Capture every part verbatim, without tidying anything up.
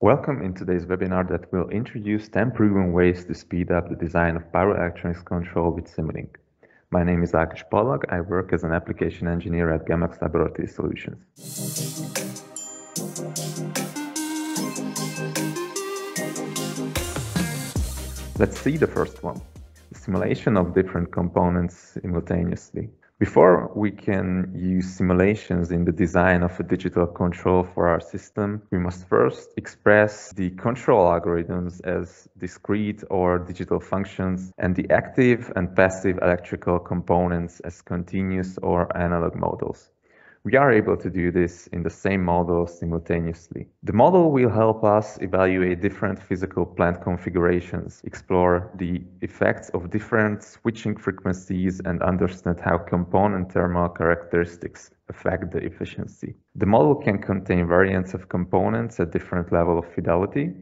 Welcome in today's webinar that will introduce ten proven ways to speed up the design of power electronics control with Simulink. My name is Ákos Polak. I work as an application engineer at Gamax Laboratory Solutions. Let's see the first one, the simulation of different components simultaneously. Before we can use simulations in the design of a digital control for our system, we must first express the control algorithms as discrete or digital functions and the active and passive electrical components as continuous or analog models. We are able to do this in the same model simultaneously. The model will help us evaluate different physical plant configurations, explore the effects of different switching frequencies, and understand how component thermal characteristics affect the efficiency. The model can contain variants of components at different levels of fidelity,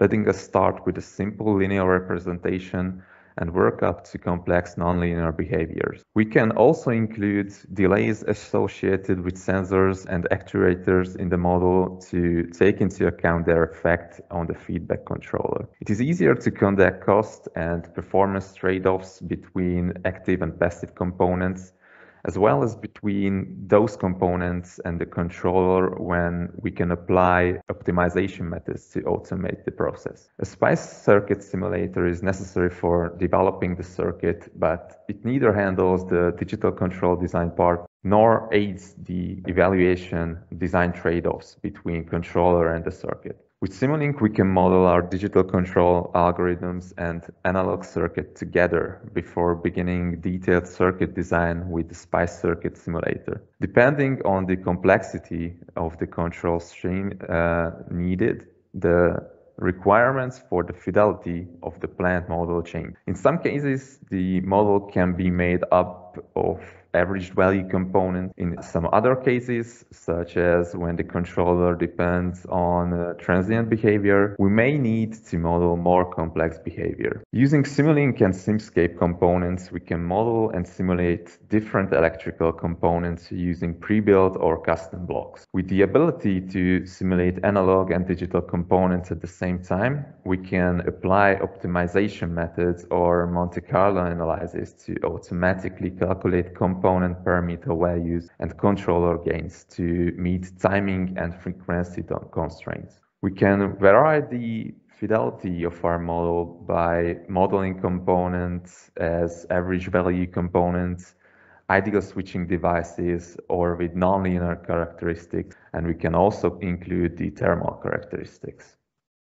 letting us start with a simple linear representation and work up to complex nonlinear behaviors. We can also include delays associated with sensors and actuators in the model to take into account their effect on the feedback controller. It is easier to conduct cost and performance trade-offs between active and passive components, as well as between those components and the controller when we can apply optimization methods to automate the process. A SPICE circuit simulator is necessary for developing the circuit, but it neither handles the digital control design part nor aids the evaluation design trade-offs between controller and the circuit. With Simulink, we can model our digital control algorithms and analog circuit together before beginning detailed circuit design with the SPICE circuit simulator. Depending on the complexity of the control stream uh, needed, the requirements for the fidelity of the plant model change. In some cases, the model can be made up of average value component. In some other cases, such as when the controller depends on uh, transient behavior, we may need to model more complex behavior. Using Simulink and Simscape components, we can model and simulate different electrical components using pre-built or custom blocks. With the ability to simulate analog and digital components at the same time, we can apply optimization methods or Monte Carlo analysis to automatically calculate components component parameter values and controller gains to meet timing and frequency constraints. We can vary the fidelity of our model by modeling components as average value components, ideal switching devices, or with nonlinear characteristics, and we can also include the thermal characteristics.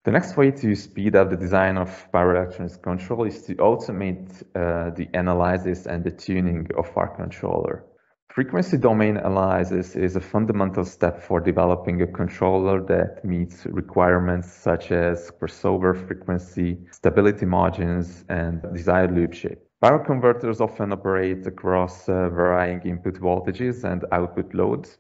The next way to speed up the design of power electronics control is to automate uh, the analysis and the tuning of our controller. Frequency domain analysis is a fundamental step for developing a controller that meets requirements such as crossover frequency, stability margins, and desired loop shape. Power converters often operate across uh, varying input voltages and output loads,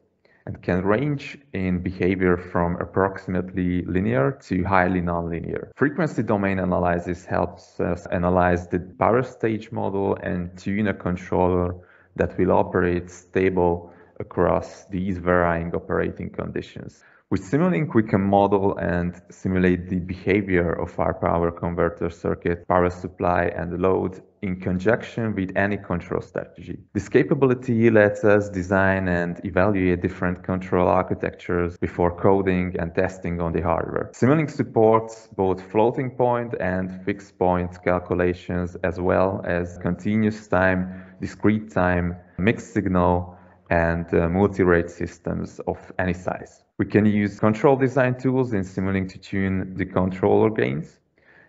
and can range in behavior from approximately linear to highly nonlinear. Frequency domain analysis helps us analyze the power stage model and tune a controller that will operate stable across these varying operating conditions. With Simulink, we can model and simulate the behavior of our power converter circuit, power supply, and load in conjunction with any control strategy. This capability lets us design and evaluate different control architectures before coding and testing on the hardware. Simulink supports both floating point and fixed point calculations, as well as continuous time, discrete time, mixed signal, and uh, multi-rate systems of any size. We can use control design tools in Simulink to tune the controller gains,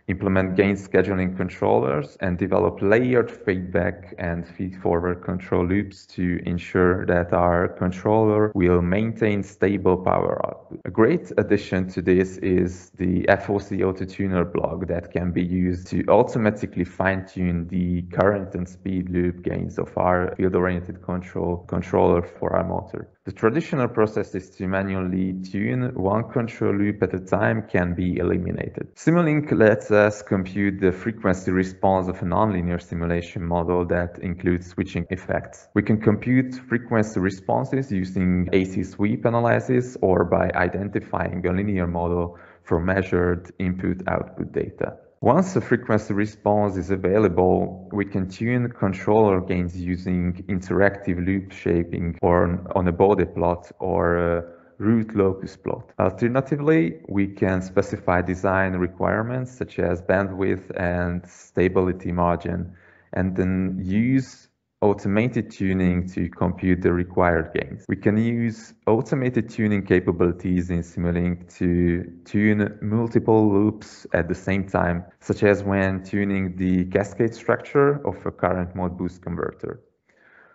implement gain scheduling controllers, and develop layered feedback and feed-forward control loops to ensure that our controller will maintain stable power output. A great addition to this is the F O C auto-tuner block that can be used to automatically fine-tune the current and speed loop gains of our field-oriented control controller for our motor. The traditional process is to manually tune one control loop at a time can be eliminated. Simulink lets us compute the frequency response of a nonlinear simulation model that includes switching effects. We can compute frequency responses using A C sweep analysis or by identifying a linear model for measured input-output data. Once the frequency response is available, we can tune controller gains using interactive loop shaping or on a body plot or a root locus plot. Alternatively, we can specify design requirements such as bandwidth and stability margin, and then use automated tuning to compute the required gains. We can use automated tuning capabilities in Simulink to tune multiple loops at the same time, such as when tuning the cascade structure of a current mode boost converter.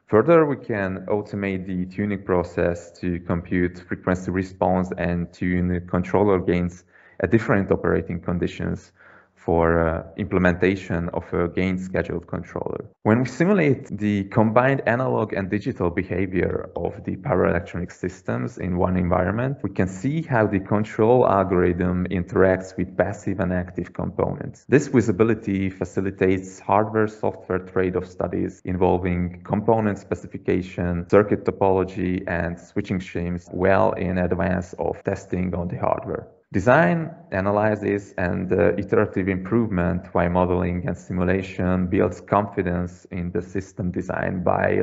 Further, we can automate the tuning process to compute frequency response and tune controller gains at different operating conditions for uh, implementation of a gain scheduled controller. When we simulate the combined analog and digital behavior of the power electronic systems in one environment, we can see how the control algorithm interacts with passive and active components. This visibility facilitates hardware-software trade-off studies involving component specification, circuit topology, and switching schemes well in advance of testing on the hardware. Design, analysis, and uh, iterative improvement by modeling and simulation builds confidence in the system design by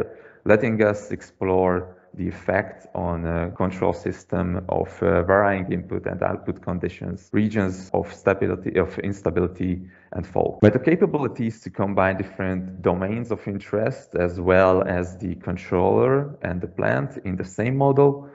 letting us explore the effect on a control system of uh, varying input and output conditions, regions of stability, of instability, and fault. But the capabilities to combine different domains of interest as well as the controller and the plant in the same model,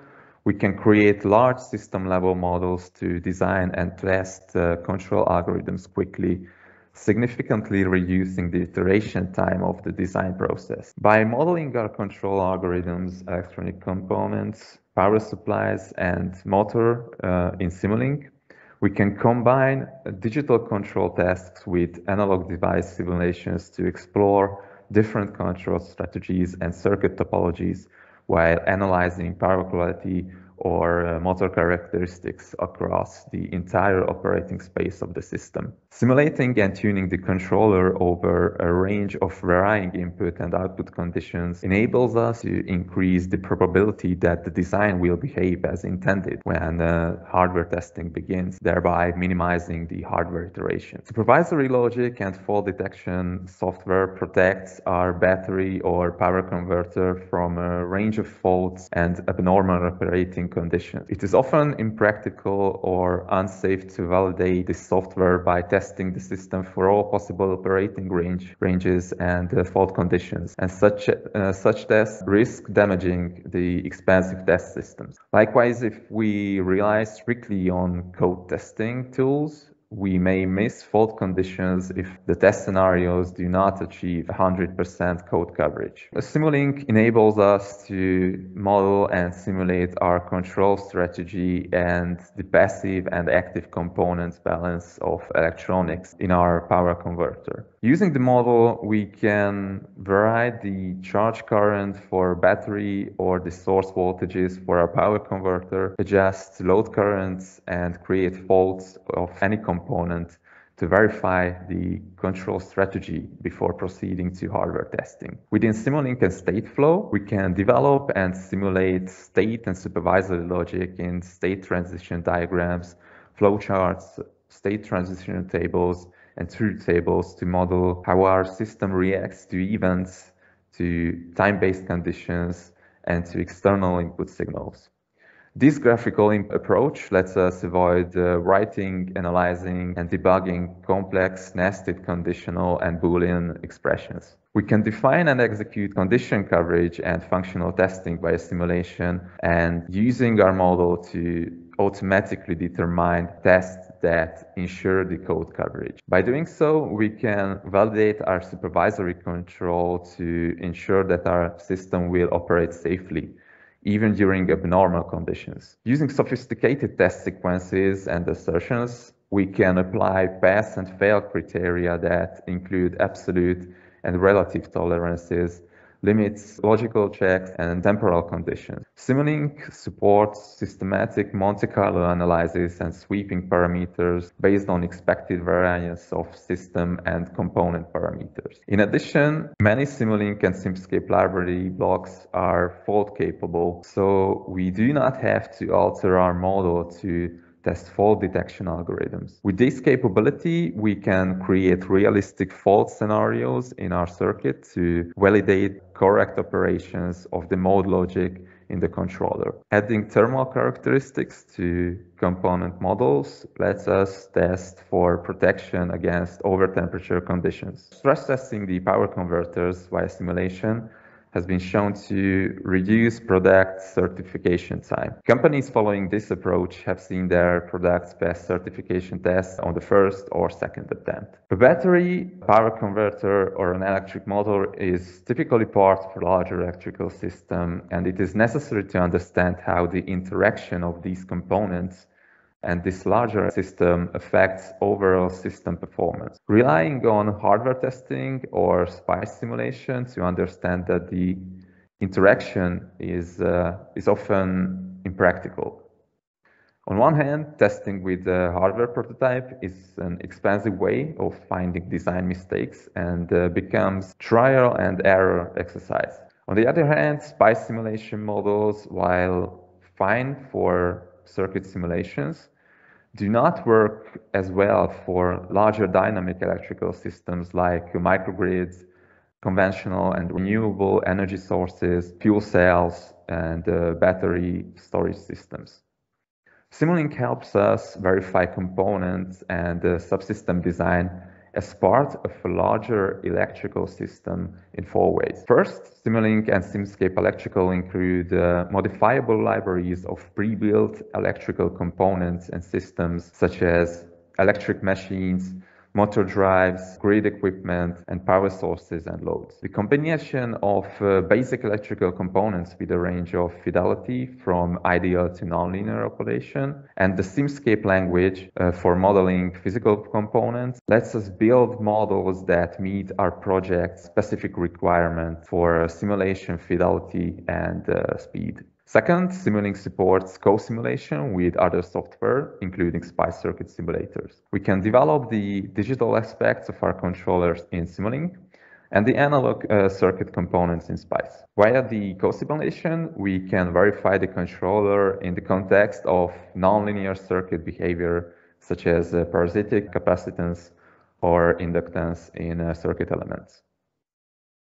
we can create large system-level models to design and test uh, control algorithms quickly, significantly reducing the iteration time of the design process. By modeling our control algorithms, electronic components, power supplies, and motor uh, in Simulink, we can combine digital control tasks with analog device simulations to explore different control strategies and circuit topologies while analyzing power quality or uh, motor characteristics across the entire operating space of the system. Simulating and tuning the controller over a range of varying input and output conditions enables us to increase the probability that the design will behave as intended when uh, hardware testing begins, thereby minimizing the hardware iteration. Supervisory logic and fault detection software protects our battery or power converter from a range of faults and abnormal operating conditions. It is often impractical or unsafe to validate the software by testing the system for all possible operating range, ranges and uh, fault conditions, and such, uh, such tests risk damaging the expensive test systems. Likewise, if we rely strictly on code testing tools, we may miss fault conditions if the test scenarios do not achieve one hundred percent code coverage. Simulink enables us to model and simulate our control strategy and the passive and active components balance of electronics in our power converter. Using the model, we can vary the charge current for battery or the source voltages for our power converter, adjust load currents, and create faults of any component component to verify the control strategy before proceeding to hardware testing. Within Simulink and Stateflow, we can develop and simulate state and supervisory logic in state transition diagrams, flowcharts, state transition tables, and truth tables to model how our system reacts to events, to time-based conditions, and to external input signals. This graphical approach lets us avoid uh, writing, analyzing, and debugging complex, nested conditional and Boolean expressions. We can define and execute condition coverage and functional testing by simulation and using our model to automatically determine tests that ensure the code coverage. By doing so, we can validate our supervisory control to ensure that our system will operate safely, even during abnormal conditions. Using sophisticated test sequences and assertions, we can apply pass and fail criteria that include absolute and relative tolerances, limits, logical checks, and temporal conditions. Simulink supports systematic Monte Carlo analysis and sweeping parameters based on expected variance of system and component parameters. In addition, many Simulink and Simscape library blocks are fault capable, so we do not have to alter our model to test fault detection algorithms. With this capability, we can create realistic fault scenarios in our circuit to validate correct operations of the mode logic in the controller. Adding thermal characteristics to component models lets us test for protection against overtemperature conditions. Stress testing the power converters via simulation has been shown to reduce product certification time. Companies following this approach have seen their products pass certification tests on the first or second attempt. A battery, power converter, or an electric motor is typically part of a larger electrical system, and it is necessary to understand how the interaction of these components and this larger system affects overall system performance. Relying on hardware testing or SPICE simulation to understand that the interaction is, uh, is often impractical. On one hand, testing with the hardware prototype is an expensive way of finding design mistakes and uh, becomes trial and error exercise. On the other hand, SPICE simulation models, while fine for circuit simulations, do not work as well for larger dynamic electrical systems like microgrids, conventional and renewable energy sources, fuel cells, and uh, battery storage systems. Simulink helps us verify components and uh, subsystem design as part of a larger electrical system in four ways. First, Simulink and Simscape Electrical include uh, modifiable libraries of pre-built electrical components and systems such as electric machines, motor drives, grid equipment, and power sources and loads. The combination of uh, basic electrical components with a range of fidelity from ideal to nonlinear operation and the Simscape language uh, for modeling physical components lets us build models that meet our project's specific requirement for simulation fidelity and uh, speed. Second, Simulink supports co-simulation with other software, including SPICE circuit simulators. We can develop the digital aspects of our controllers in Simulink and the analog uh, circuit components in SPICE. Via the co-simulation, we can verify the controller in the context of nonlinear circuit behavior, such as uh, parasitic capacitance or inductance in uh, circuit elements.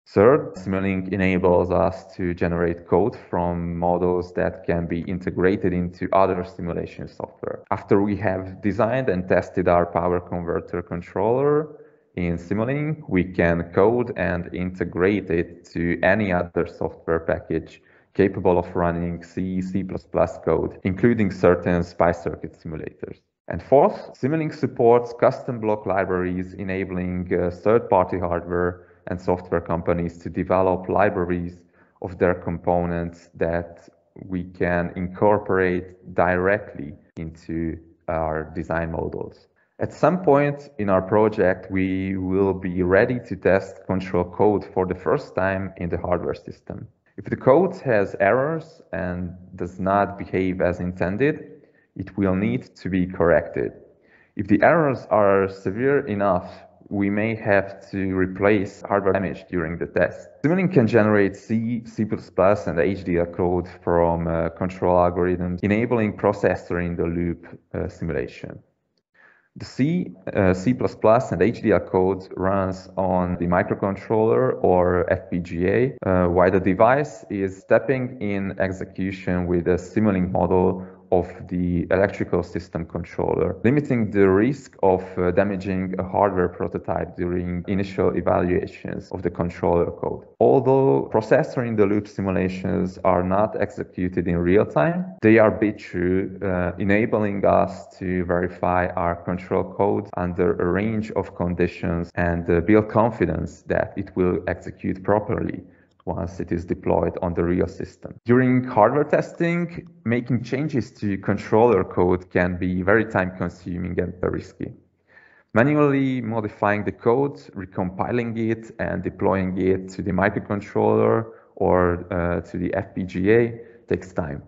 Third, Simulink enables us to generate code from models that can be integrated into other simulation software. After we have designed and tested our power converter controller in Simulink, we can code and integrate it to any other software package capable of running C, C plus plus code, including certain SPICE circuit simulators. And fourth, Simulink supports custom block libraries, enabling uh, third-party hardware and software companies to develop libraries of their components that we can incorporate directly into our design models. At some point in our project, we will be ready to test control code for the first time in the hardware system. If the code has errors and does not behave as intended, it will need to be corrected. If the errors are severe enough, we may have to replace hardware damage during the test. Simulink can generate C, C plus plus, and H D L code from uh, control algorithms, enabling processor-in-the-loop uh, simulation. The C, uh, C plus plus, and H D L code runs on the microcontroller or F P G A, uh, while the device is stepping in execution with a Simulink model of the electrical system controller, limiting the risk of uh, damaging a hardware prototype during initial evaluations of the controller code. Although processor-in-the-loop simulations are not executed in real time, they are bit true, uh, enabling us to verify our control code under a range of conditions and uh, build confidence that it will execute properly once it is deployed on the real system. During hardware testing, making changes to controller code can be very time-consuming and risky. Manually modifying the code, recompiling it, and deploying it to the microcontroller or uh, to the F P G A takes time.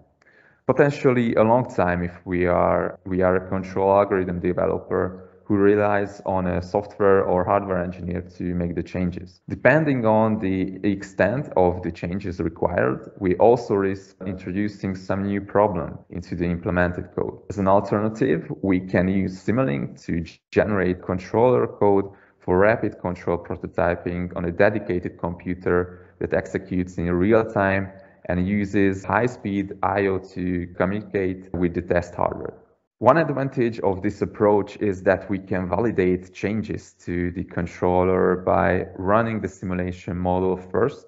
Potentially a long time if we are, we are a control algorithm developer who relies on a software or hardware engineer to make the changes. Depending on the extent of the changes required, we also risk introducing some new problem into the implemented code. As an alternative, we can use Simulink to generate controller code for rapid control prototyping on a dedicated computer that executes in real time and uses high-speed I O to communicate with the test hardware. One advantage of this approach is that we can validate changes to the controller by running the simulation model first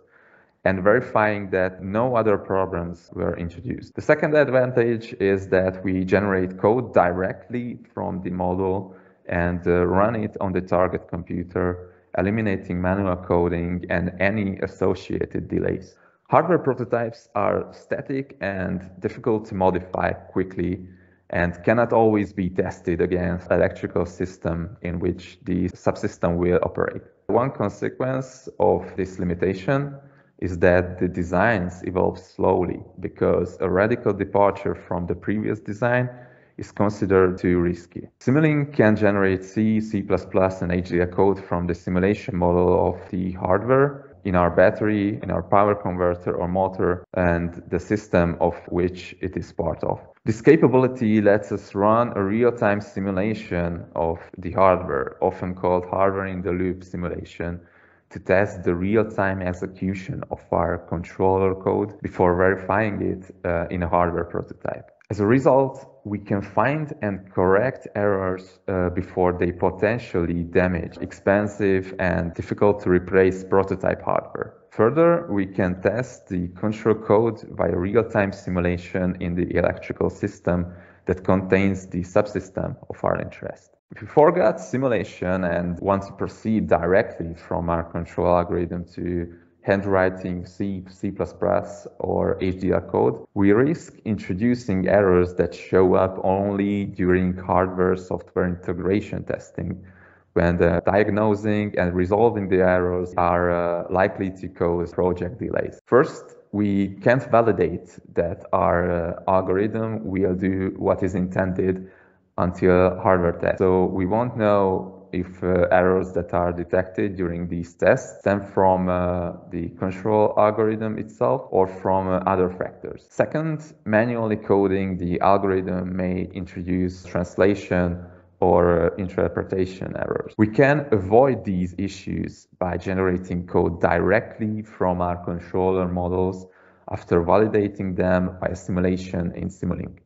and verifying that no other problems were introduced. The second advantage is that we generate code directly from the model and uh, run it on the target computer, eliminating manual coding and any associated delays. Hardware prototypes are static and difficult to modify quickly, and cannot always be tested against electrical system in which the subsystem will operate. One consequence of this limitation is that the designs evolve slowly because a radical departure from the previous design is considered too risky. Simulink can generate C, C++, and H D L code from the simulation model of the hardware in our battery, in our power converter or motor, and the system of which it is part of. This capability lets us run a real-time simulation of the hardware, often called hardware-in-the-loop simulation, to test the real-time execution of our controller code before verifying it uh, in a hardware prototype. As a result, we can find and correct errors uh, before they potentially damage expensive and difficult to replace prototype hardware. Further, we can test the control code via real-time simulation in the electrical system that contains the subsystem of our interest. If we forgot simulation and want to proceed directly from our control algorithm to handwriting C, C++, or H D L code, we risk introducing errors that show up only during hardware-software integration testing, when the diagnosing and resolving the errors are uh, likely to cause project delays. First, we can't validate that our uh, algorithm will do what is intended until hardware test. So we won't know if uh, errors that are detected during these tests stem from uh, the control algorithm itself or from uh, other factors. Second, manually coding the algorithm may introduce translation or uh, interpretation errors. We can avoid these issues by generating code directly from our controller models after validating them by simulation in Simulink.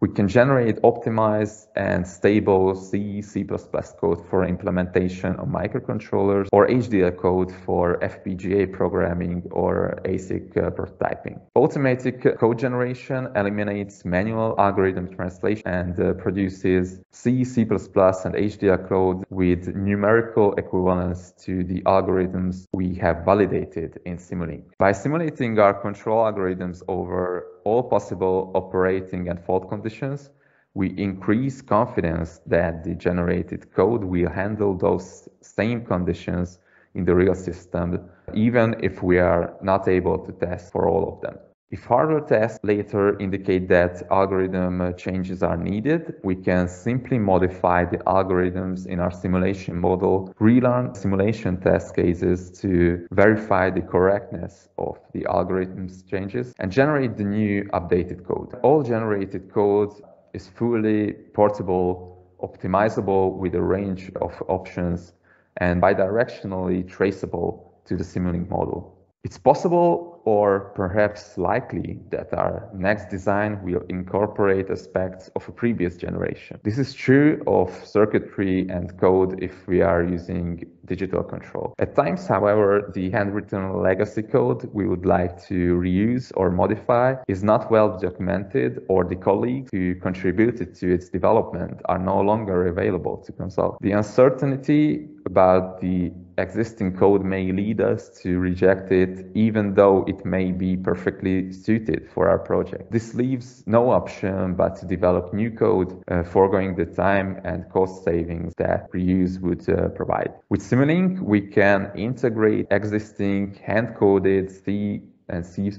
We can generate optimized and stable C, C++ code for implementation on microcontrollers or H D L code for F P G A programming or ASIC uh, prototyping. Automatic code generation eliminates manual algorithm translation and uh, produces C, C++ and H D L code with numerical equivalence to the algorithms we have validated in Simulink. By simulating our control algorithms over all possible operating and fault conditions, we increase confidence that the generated code will handle those same conditions in the real system, even if we are not able to test for all of them. If hardware tests later indicate that algorithm changes are needed, we can simply modify the algorithms in our simulation model, rerun simulation test cases to verify the correctness of the algorithm's changes, and generate the new updated code. All generated code is fully portable, optimizable with a range of options, and bidirectionally traceable to the Simulink model. It's possible, or perhaps likely, that our next design will incorporate aspects of a previous generation. This is true of circuitry and code if we are using digital control. At times, however, the handwritten legacy code we would like to reuse or modify is not well documented, or the colleagues who contributed to its development are no longer available to consult. The uncertainty about the existing code may lead us to reject it, even though it may be perfectly suited for our project. This leaves no option but to develop new code, uh, foregoing the time and cost savings that reuse would uh, provide. With Simulink, we can integrate existing hand-coded C and C++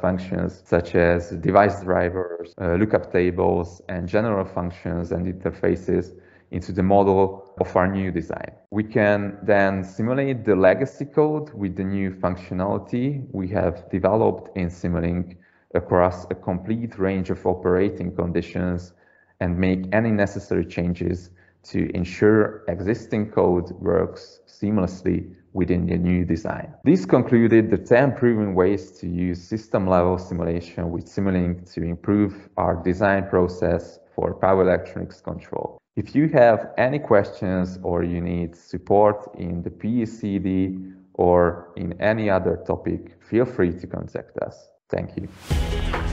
functions such as device drivers, uh, lookup tables, and general functions and interfaces into the model of our new design. We can then simulate the legacy code with the new functionality we have developed in Simulink across a complete range of operating conditions and make any necessary changes to ensure existing code works seamlessly within the new design. This concluded the ten proven ways to use system-level simulation with Simulink to improve our design process for power electronics control. If you have any questions or you need support in the P E C D or in any other topic, feel free to contact us. Thank you.